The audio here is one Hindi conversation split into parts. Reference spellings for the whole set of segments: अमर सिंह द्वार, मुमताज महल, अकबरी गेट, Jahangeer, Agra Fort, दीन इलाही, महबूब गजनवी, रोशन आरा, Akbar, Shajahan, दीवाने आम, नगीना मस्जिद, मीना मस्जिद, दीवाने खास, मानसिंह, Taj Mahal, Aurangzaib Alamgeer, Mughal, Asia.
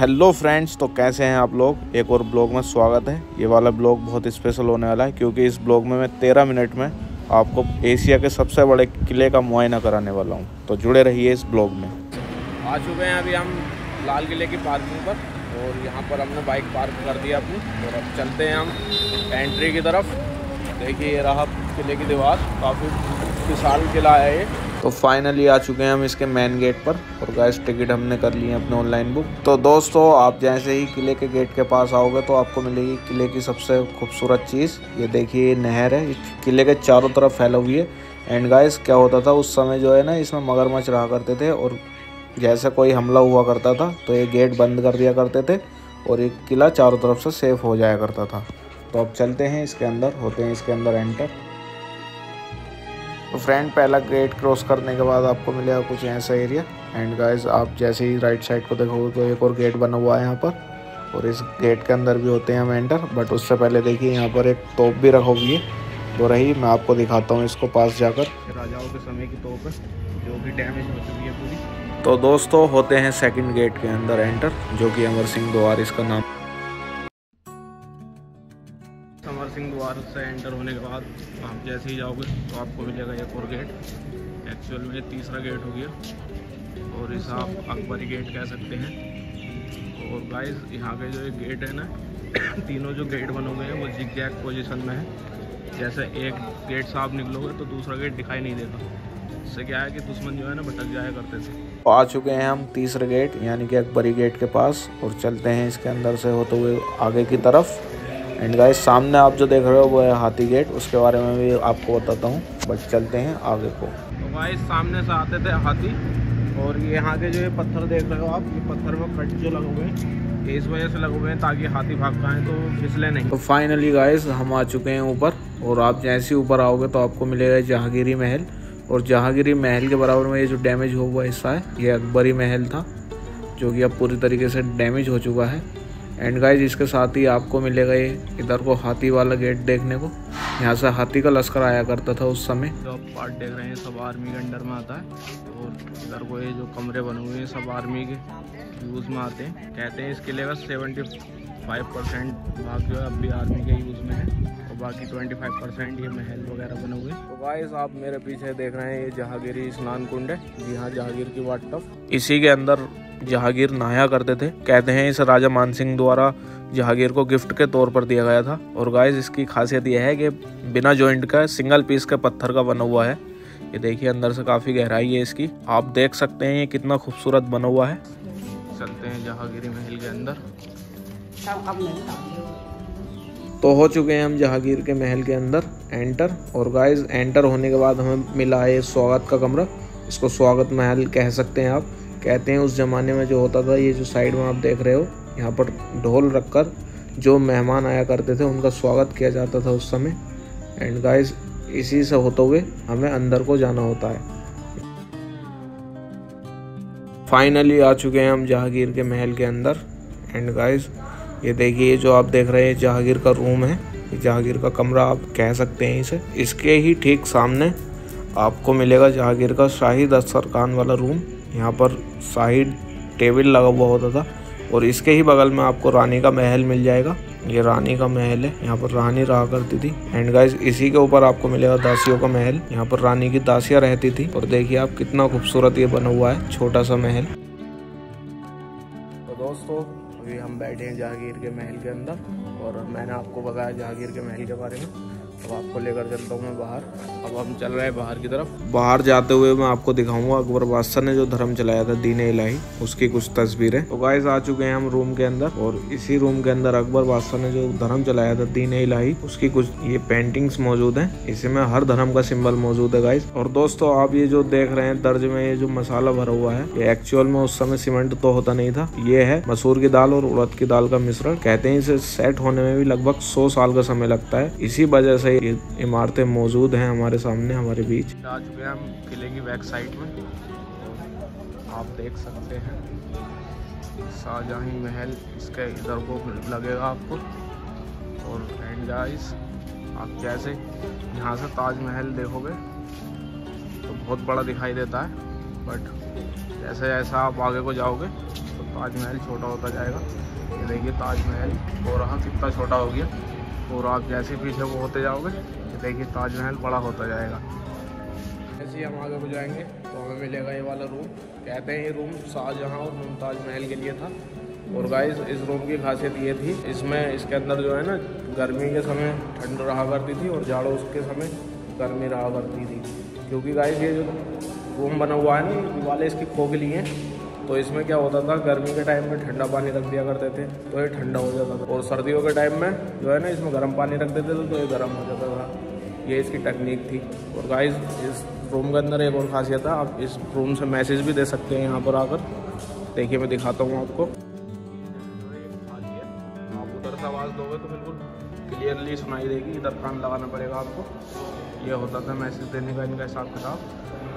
हेलो फ्रेंड्स, तो कैसे हैं आप लोग। एक और ब्लॉग में स्वागत है। ये वाला ब्लॉग बहुत स्पेशल होने वाला है क्योंकि इस ब्लॉग में मैं 13 मिनट में आपको एशिया के सबसे बड़े किले का मुआयना कराने वाला हूं। तो जुड़े रहिए इस ब्लॉग में। आ चुके हैं अभी हम लाल किले की पार्किंग पर और यहाँ पर हमने बाइक पार्क कर दिया अपनी और अब चलते हैं हम एंट्री की तरफ। देखिए ये रहा किले की दीवार, काफ़ी विशाल किला है ये। तो फाइनली आ चुके हैं हम इसके मेन गेट पर और गाइस टिकट हमने कर ली है अपने ऑनलाइन बुक। तो दोस्तों आप जैसे ही किले के गेट के पास आओगे तो आपको मिलेगी किले की सबसे खूबसूरत चीज़। ये देखिए ये नहर है, किले के चारों तरफ फैली हुई है। एंड गाइस क्या होता था उस समय जो है ना, इसमें मगरमच्छ रहा करते थे और जैसे कोई हमला हुआ करता था तो ये गेट बंद कर दिया करते थे और ये किला चारों तरफ से सेफ हो जाया करता था। तो अब चलते हैं इसके अंदर, होते हैं इसके अंदर एंटर। तो फ्रेंड पहला गेट क्रॉस करने के बाद आपको मिलेगा कुछ ऐसा एरिया। एंड गाइस आप जैसे ही राइट साइड को देखोगे तो एक और गेट बना हुआ है यहाँ पर और इस गेट के अंदर भी होते हैं हम एंटर। बट उससे पहले देखिए यहाँ पर एक तोप भी रखा हुई है, तो रही मैं आपको दिखाता हूँ इसको पास जाकर। राजाओं के समय की तोप है जो कि डैमेज हो चुकी है पूरी। तो दोस्तों होते हैं सेकेंड गेट के अंदर एंटर, जो कि अमर सिंह द्वार इसका नाम। सिंह द्वार से एंटर होने के बाद आप जैसे ही जाओगे तो आपको मिलेगा एक और गेट, एक्चुअल में तीसरा गेट हो गया और इसे आप अकबरी गेट कह सकते हैं। और गाइस यहाँ के जो गेट है ना, तीनों जो गेट बने हुए हैं वो जिग-जैग पोजिशन में है। जैसे एक गेट से आप निकलोगे तो दूसरा गेट दिखाई नहीं देगा, इससे क्या है कि दुश्मन जो है ना भटक जाया करते थे। आ चुके हैं हम तीसरे गेट यानी कि अकबरी गेट के पास और चलते हैं इसके अंदर से होते हुए आगे की तरफ। एंड गाइस सामने आप जो देख रहे हो वो है हाथी गेट, उसके बारे में भी आपको बताता हूँ, बस चलते हैं आगे को। तो गाइस सामने से आते थे हाथी और ये यहाँ के जो ये पत्थर देख रहे हो आप, ये पत्थर में कट जो लगे हुए हैं इस वजह से लगे हुए हैं ताकि हाथी भाग पाएँ तो फिसले नहीं। तो फाइनली गाइस हम आ चुके हैं ऊपर और आप जैसे ही ऊपर आओगे तो आपको मिलेगा जहांगीरी महल और जहांगीरी महल के बराबर में ये जो डैमेज हुआ हिस्सा है ये अकबरी महल था जो कि अब पूरी तरीके से डैमेज हो चुका है। एंड गाइज इसके साथ ही आपको मिलेगा ये इधर को हाथी वाला गेट देखने को, यहाँ से हाथी का लश्कर आया करता था उस समय। जो आप पार्ट देख रहे हैं सब आर्मी के अंडर में आता है और इधर को ये जो कमरे बने हुए हैं सब आर्मी के यूज़ में आते हैं। कहते हैं इस किले का 75% भाग जो है अब भी आर्मी के यूज़ में है और बाकी 25% ये महल वगैरह बने हुए हैं। तो गाइज आप मेरे पीछे देख रहे हैं ये जहांगीरी स्नान कुंड है, जी हाँ जहांगीर की वाट टफ, इसी के अंदर जहांगीर नहाया करते थे। कहते हैं इस राजा मानसिंह द्वारा जहांगीर को गिफ्ट के तौर पर दिया गया था। और गाइस इसकी खासियत यह है कि बिना जॉइंट का सिंगल पीस के पत्थर का बना हुआ है। ये देखिए अंदर से काफ़ी गहराई है इसकी, आप देख सकते हैं ये कितना खूबसूरत बना हुआ है। चलते हैं जहांगीरी महल के अंदर। तो हो चुके हैं हम जहांगीर के महल के अंदर एंटर और गाइस एंटर होने के बाद हमें मिला है स्वागत का कमरा, इसको स्वागत महल कह सकते हैं आप। कहते हैं उस ज़माने में जो होता था, ये जो साइड में आप देख रहे हो यहाँ पर ढोल रखकर जो मेहमान आया करते थे उनका स्वागत किया जाता था उस समय। एंड गाइस इसी से होते हुए हमें अंदर को जाना होता है। फाइनली आ चुके हैं हम जहांगीर के महल के अंदर। एंड गाइस ये देखिए जो आप देख रहे हैं जहांगीर का रूम है, जहांगीर का कमरा आप कह सकते हैं इसे। इसके ही ठीक सामने आपको मिलेगा जहांगीर का शाही दस्तरखान वाला रूम, यहाँ पर शाही टेबल लगा हुआ होता था और इसके ही बगल में आपको रानी का महल मिल जाएगा। ये रानी का महल है, यहाँ पर रानी रहा करती थी। एंड गाइस इसी के ऊपर आपको मिलेगा दासियों का महल, यहाँ पर रानी की दासियाँ रहती थी। और देखिए आप कितना खूबसूरत ये बना हुआ है छोटा सा महल। तो दोस्तों अभी हम बैठे हैं जहांगीर के महल के अंदर और मैंने आपको बताया जहांगीर के महल के बारे में। अब आपको लेकर चलता हूँ मैं बाहर। अब हम चल रहे हैं बाहर की तरफ। बाहर जाते हुए मैं आपको दिखाऊंगा अकबर बादशाह ने जो धर्म चलाया था दीन इलाही, उसकी कुछ तस्वीरें। तो गाइस आ चुके हैं हम रूम के अंदर और इसी रूम के अंदर अकबर बादशाह ने जो धर्म चलाया था दीन इलाही उसकी कुछ ये पेंटिंग्स मौजूद है। इसी में हर धर्म का सिम्बल मौजूद है गाइस। और दोस्तों आप ये जो देख रहे हैं दर्ज में ये जो मसाला भरा हुआ है, ये एक्चुअल में उस समय सीमेंट तो होता नहीं था, ये है मसूर की दाल और उड़द की दाल का मिश्रण। कहते हैं इसे सेट होने में भी लगभग 100 साल का समय लगता है, इसी वजह से ये इमारतें मौजूद हैं हमारे सामने हमारे बीच। आ चुके हैं हम किले की बैक साइड में, आप देख सकते हैं शाहजहां महल, इसके इधर को लगेगा आपको। और एंड गाइस आप जैसे यहाँ से ताज महल देखोगे तो बहुत बड़ा दिखाई देता है बट जैसे जैसा आप आगे को जाओगे तो ताजमहल छोटा होता जाएगा। ये देखिए ताजमहल हो रहा कितना छोटा हो गया, और आप जैसे पीछे वो होते जाओगे ये देखिए ताजमहल बड़ा होता जाएगा। जैसे ही हम आगे को जाएंगे तो हमें मिलेगा ये वाला रूम, कहते हैं ये रूम शाहजहाँ और मुमताज महल के लिए था। और गाइस इस रूम की खासियत ये थी, इसमें इसके अंदर जो है ना गर्मी के समय ठंड रहा करती थी और जाड़ों के समय गर्मी रहा करती थी, क्योंकि गाइस ये जो रूम बना हुआ है ना दीवारें इसकी खोखली हैं, तो इसमें क्या होता था गर्मी के टाइम में ठंडा पानी रख दिया करते थे तो ये ठंडा हो जाता था, और सर्दियों के टाइम में जो है ना इसमें गर्म पानी रख देते थे तो ये गर्म हो जाता था। ये इसकी टेक्निक थी। और गाइस इस रूम के अंदर एक और खासियत है, आप इस रूम से मैसेज भी दे सकते हैं यहाँ पर आकर। देखिए मैं दिखाता हूँ आपको, आप उधर से आवाज़ दोगे तो बिल्कुल क्लियरली सुनाई देगी, इधर कान लगाना पड़ेगा आपको। ये होता था मैसेज देने का इनका हिसाब किताब।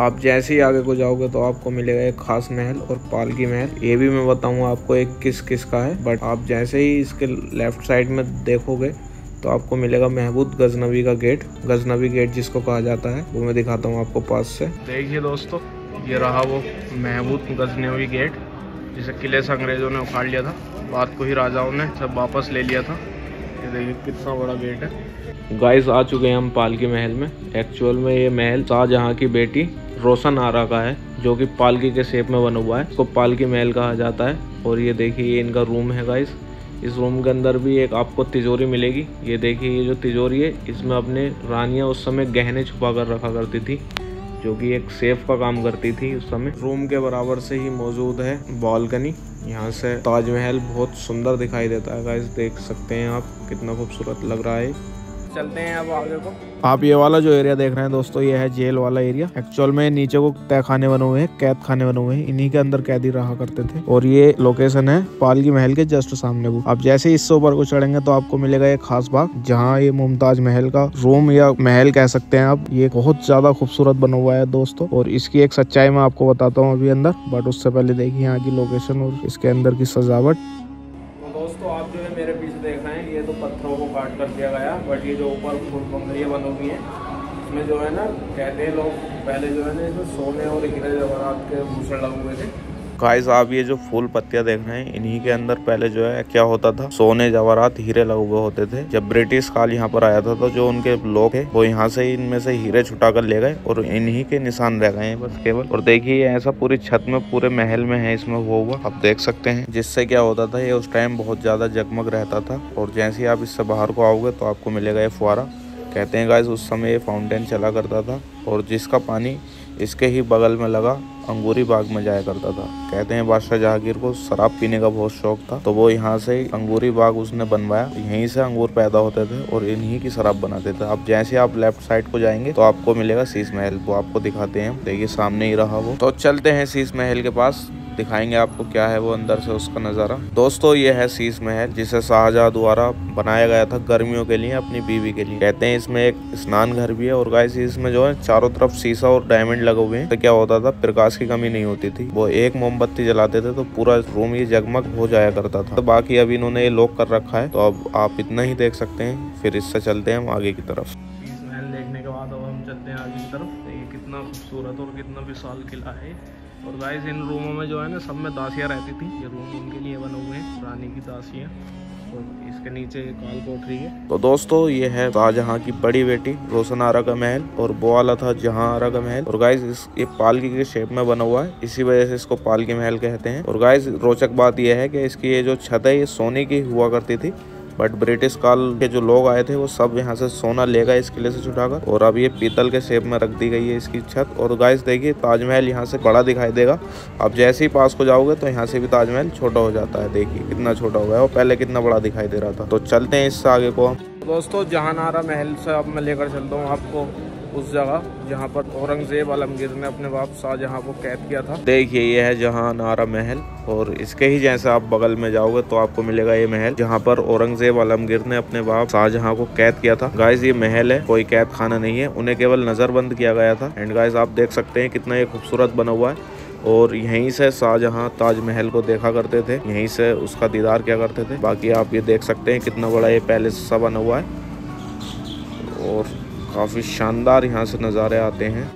आप जैसे ही आगे को जाओगे तो आपको मिलेगा एक खास महल और पालकी महल। ये भी मैं बताऊंगा आपको एक किस किस का है, बट आप जैसे ही इसके लेफ्ट साइड में देखोगे तो आपको मिलेगा महबूब गजनवी का गेट, गजनवी गेट जिसको कहा जाता है, वो मैं दिखाता हूँ आपको पास से। देखिए दोस्तों ये रहा वो महबूब गजनवी गेट जिसे किले से अंग्रेजों ने उखाड़ लिया था, बाद को ही राजाओं ने सब वापस ले लिया था। ये देखिए कितना बड़ा गेट है। गाइस आ चुके हैं हम पालकी महल में। एक्चुअल में ये महल शाहजहाँ की बेटी रोशन आरा का है, जो कि पालकी के शेप में बना हुआ है, इसको पालकी महल कहा जाता है। और ये देखिए ये इनका रूम है गाइस। इस रूम के अंदर भी एक आपको तिजोरी मिलेगी। ये देखिए ये जो तिजोरी है इसमें अपने रानियाँ उस समय गहने छुपा कर रखा करती थी, जो कि एक सेफ का काम करती थी उस समय। रूम के बराबर से ही मौजूद है बालकनी, यहाँ से ताजमहल बहुत सुंदर दिखाई देता है गाइस। देख सकते हैं आप कितना खूबसूरत लग रहा है। चलते हैं अब आगे को। आप ये वाला जो एरिया देख रहे हैं दोस्तों ये है जेल वाला एरिया। एक्चुअल में नीचे को तय खाने बने हुए हैं, कैद खाने बने हुए हैं, इन्हीं के अंदर कैदी रहा करते थे। और ये लोकेशन है पालकी महल के जस्ट सामने को। आप जैसे इससे ऊपर को चढ़ेंगे तो आपको मिलेगा एक खास बाग, जहाँ ये मुमताज महल का रूम या महल कह सकते हैं आप। ये बहुत ज्यादा खूबसूरत बना हुआ है दोस्तों, और इसकी एक सच्चाई मैं आपको बताता हूँ अभी अंदर, बट उससे पहले देखिए यहाँ की लोकेशन और इसके अंदर की सजावट। दोस्तों आप जो है मेरे पीछे देख रहे हैं ये तो पत्थरों को काट कर दिया गया, बट ये जो ऊपर ये बनी हुई है इसमें जो है ना कहते हैं लोग पहले जो है ना इसमें सोने और हीरे जवाहरात के भूषण लगे हुए थे। गाइस आप ये जो फूल पत्तियां देख रहे हैं इन्हीं के अंदर पहले जो है क्या होता था, सोने जवाहरात हीरे लगे हुए होते थे। जब ब्रिटिश काल यहाँ पर आया था तो जो उनके लोग थे वो यहाँ से इनमें से हीरे छुटा कर ले गए और इन्हीं के निशान रह गए हैं बस केवल। और देखिए ऐसा पूरी छत में पूरे महल में है इसमें वो हुआ, आप देख सकते हैं, जिससे क्या होता था ये उस टाइम बहुत ज्यादा जगमग रहता था। और जैसे ही आप इससे बाहर को आओगे तो आपको मिलेगा ये फुआरा, कहते हैं गाइस उस समय ये फाउंटेन चला करता था और जिसका पानी इसके ही बगल में लगा अंगूरी बाग में जाया करता था। कहते हैं बादशाह जहांगीर को शराब पीने का बहुत शौक था तो वो यहाँ से अंगूरी बाग उसने बनवाया, यहीं से अंगूर पैदा होते थे और इन्हीं की शराब बनाते थे। अब जैसे आप लेफ्ट साइड को जाएंगे तो आपको मिलेगा शीश महल, वो आपको दिखाते हैं। देखिए सामने ही रहा वो, तो चलते हैं शीश महल के पास, दिखाएंगे आपको क्या है वो अंदर से उसका नज़ारा। दोस्तों ये है शीश महल जिसे शाहजहाँ द्वारा बनाया गया था गर्मियों के लिए अपनी बीवी के लिए। कहते हैं इसमें एक स्नान घर भी है और गाइस इसमें जो है चारों तरफ शीशा और डायमंड लगे हुए हैं, तो क्या होता था प्रकाश की कमी नहीं होती थी, वो एक मोमबत्ती जलाते थे तो पूरा रूम ये जगमग हो जाया करता था। तो बाकी अभी इन्होंने ये लॉक कर रखा है, तो अब आप इतना ही देख सकते हैं, फिर इससे चलते हैं हम आगे की तरफ। शीश महल देखने के बाद अब हम चलते हैं आगे की तरफ। ये कितना खूबसूरत और कितना विशाल किला है। और गाइस इन रूमों में जो है ना सब में दासियाँ रहती थी, ये रूम उनके लिए बने हुए हैं, रानी की दासियाँ, और इसके नीचे काल कोठरी है। तो दोस्तों ये है शाहजहाँ की बड़ी बेटी रोशन आरा का महल और वो वाला था जहाँ आरा का महल। और गाइस ये पालकी के शेप में बना हुआ है, इसी वजह से इसको पालकी महल कहते हैं। और गाइस रोचक बात यह है कि इसकी ये जो छत है ये सोने की हुआ करती थी, बट ब्रिटिश काल के जो लोग आए थे वो सब यहाँ से सोना ले गए इस किले से छुटाकर, और अब ये पीतल के शेप में रख दी गई है इसकी छत। और गाइस देखिए ताजमहल यहाँ से बड़ा दिखाई देगा, आप जैसे ही पास को जाओगे तो यहाँ से भी ताजमहल छोटा हो जाता है। देखिए कितना छोटा हो गया, वो पहले कितना बड़ा दिखाई दे रहा था। तो चलते हैं इससे आगे को हम। दोस्तों जहां आरा महल से अब मैं लेकर चलता हूँ आपको उस जगह जहाँ पर औरंगजेब आलमगीर ने अपने बाप शाहजहाँ को कैद किया था। देखिए ये है जहां आरा महल और इसके ही जैसे आप बगल में जाओगे तो आपको मिलेगा ये महल जहाँ पर औरंगजेब आलमगीर ने अपने बाप शाहजहाँ को कैद किया था। गाइस ये महल है, कोई कैद खाना नहीं है, उन्हें केवल नजरबंद किया गया था। एंड गाइस आप देख सकते हैं कितना ये खूबसूरत बना हुआ है, और यहीं से शाहजहाँ ताजमहल को देखा करते थे, यहीं से उसका दीदार किया करते थे। बाकी आप ये देख सकते हैं कितना बड़ा ये पैलेस सा बना हुआ है और काफ़ी शानदार यहाँ से नज़ारे आते हैं।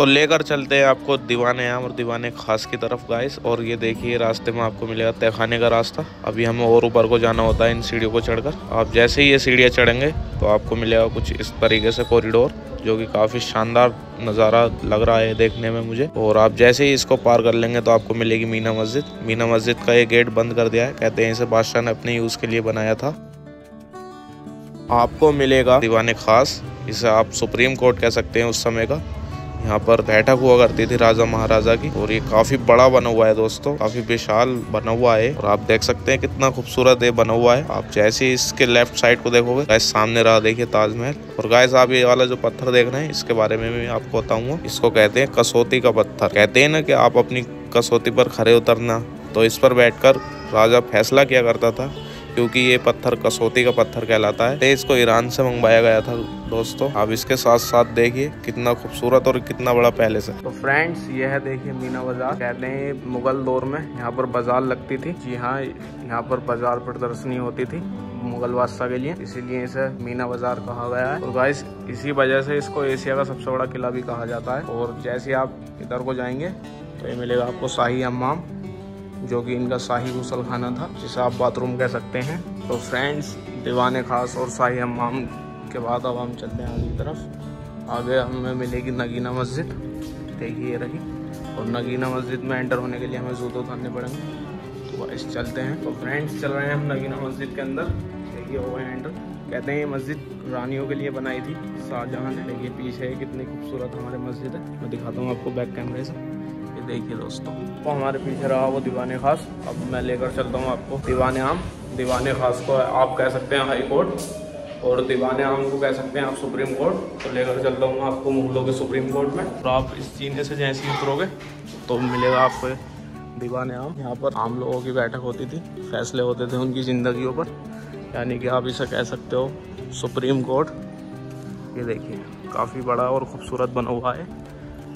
तो लेकर चलते हैं आपको दीवाने आम और दीवाने खास की तरफ गाइस। और ये देखिए रास्ते में आपको मिलेगा तहखाने का रास्ता। अभी हमें और ऊपर को जाना होता है इन सीढ़ियों को चढ़कर। आप जैसे ही ये सीढ़ियाँ चढ़ेंगे तो आपको मिलेगा कुछ इस तरीके से कॉरिडोर, जो कि काफ़ी शानदार नज़ारा लग रहा है देखने में मुझे। और आप जैसे ही इसको पार कर लेंगे तो आपको मिलेगी मीना मस्जिद। मीना मस्जिद का ये गेट बंद कर दिया है, कहते हैं इसे बादशाह ने अपने यूज़ के लिए बनाया था। आपको मिलेगा दीवाने खास, इसे आप सुप्रीम कोर्ट कह सकते हैं। उस समय का यहाँ पर बैठक हुआ करती थी राजा महाराजा की। और ये काफ़ी बड़ा बना हुआ है दोस्तों, काफ़ी विशाल बना हुआ है। और आप देख सकते हैं कितना खूबसूरत ये बना हुआ है। आप जैसे ही इसके लेफ्ट साइड को देखोगे गाइस, सामने रहा देखिए ताजमहल। और गाइस आप ये वाला जो पत्थर देख रहे हैं इसके बारे में भी आपको बताऊंगा। इसको कहते हैं कसौटी का पत्थर। कहते हैं ना कि आप अपनी कसौटी पर खड़े उतरना, तो इस पर बैठ कर राजा फैसला किया करता था, क्योंकि ये पत्थर कसौटी का पत्थर कहलाता है। इसको ईरान से मंगवाया गया था दोस्तों। आप इसके साथ साथ देखिए कितना खूबसूरत और कितना बड़ा पैलेस है। तो फ्रेंड्स ये है देखिए मीना बाजार, कहते हैं मुगल दौर में यहाँ पर बाजार लगती थी। जी हाँ, यहाँ पर बाजार प्रदर्शनी होती थी मुगल बादशाह के लिए, इसीलिए इसे मीना बाजार कहा गया है। और गाइस इसी वजह से इसको एशिया का सबसे बड़ा किला भी कहा जाता है। और जैसे आप इधर को जाएंगे तो ये मिलेगा आपको शाही हमाम, जो कि इनका शाही गुसल खाना था, जिसे आप बाथरूम कह सकते हैं। तो फ्रेंड्स दीवाने खास और शाही हमाम के बाद अब हम चलते हैं आगे की तरफ। आगे हमें मिलेगी नगीना मस्जिद, देखिए रही। और नगीना मस्जिद में एंटर होने के लिए हमें जूते उतारने पड़ेंगे, तो इस चलते हैं। तो फ्रेंड्स चल रहे हैं हम नगीना मस्जिद के अंदर, देखिए हो गए एंटर। कहते हैं ये मस्जिद रानियों के लिए बनाई थी शाहजहां ने। देखिए पीछे कितनी खूबसूरत हमारे मस्जिद है, मैं दिखाता हूँ आपको बैक कैमरे से। देखिए दोस्तों तो हमारे पीछे रहा वो दीवाने खास। अब मैं लेकर चलता हूँ आपको दीवाने आम। दीवाने खास को आप कह सकते हैं हाई कोर्ट, और दीवाने आम को कह सकते हैं आप सुप्रीम कोर्ट। तो लेकर चलता हूँ आपको मुगलों के सुप्रीम कोर्ट में। और आप इस जीने से जैसे उतरोगे तो मिलेगा आपको दीवाने आम। यहाँ पर आम लोगों की बैठक होती थी, फैसले होते थे उनकी ज़िंदगियों पर, यानी कि आप इसे कह सकते हो सुप्रीम कोर्ट। ये देखिए काफ़ी बड़ा और ख़ूबसूरत बना हुआ है।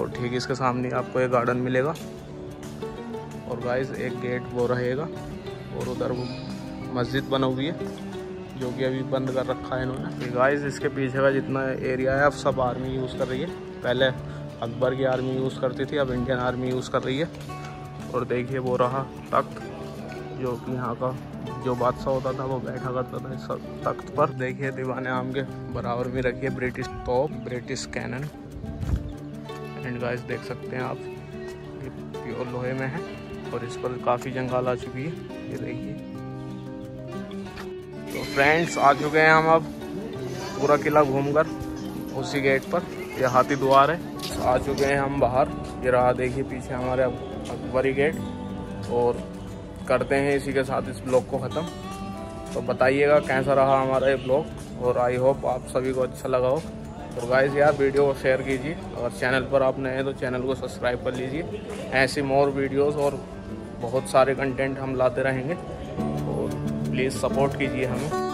और ठीक इसके सामने आपको एक गार्डन मिलेगा। और गाइस एक गेट वो रहेगा, और उधर वो मस्जिद बना हुई है, जो कि अभी बंद कर रखा है इन्होंने। गाइस इसके पीछे का जितना एरिया है अब सब आर्मी यूज़ कर रही है। पहले अकबर की आर्मी यूज़ करती थी, अब इंडियन आर्मी यूज़ कर रही है। और देखिए वो रहा तख्त, जो कि यहाँ का जो बादशाह होता था वो बैठा करता था इस तख्त पर। देखिए दीवाने आम के बराबर में रखिए ब्रिटिश तोप, ब्रिटिश कैनन। एंड गाइस देख सकते हैं आप ये प्योर लोहे में है, और इस पर काफ़ी जंगाल आ चुकी है, ये देखिए। तो फ्रेंड्स आ चुके हैं हम अब पूरा किला घूमकर उसी गेट पर। ये हाथी द्वार है। आ चुके हैं हम बाहर, ये रहा देखिए पीछे हमारे अकबरी गेट। और करते हैं इसी के साथ इस ब्लॉग को ख़त्म। तो बताइएगा कैसा रहा हमारा ये ब्लॉग, और आई होप आप सभी को अच्छा लगा हो। और गाइस यार वीडियो को शेयर कीजिए, और चैनल पर आप नए हैं तो चैनल को सब्सक्राइब कर लीजिए। ऐसी मोर वीडियोस और बहुत सारे कंटेंट हम लाते रहेंगे, और प्लीज़ सपोर्ट कीजिए हमें।